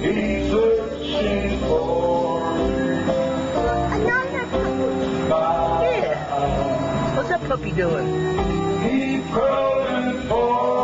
He's searching for another puppy. Yeah. What's that puppy doing? He's calling for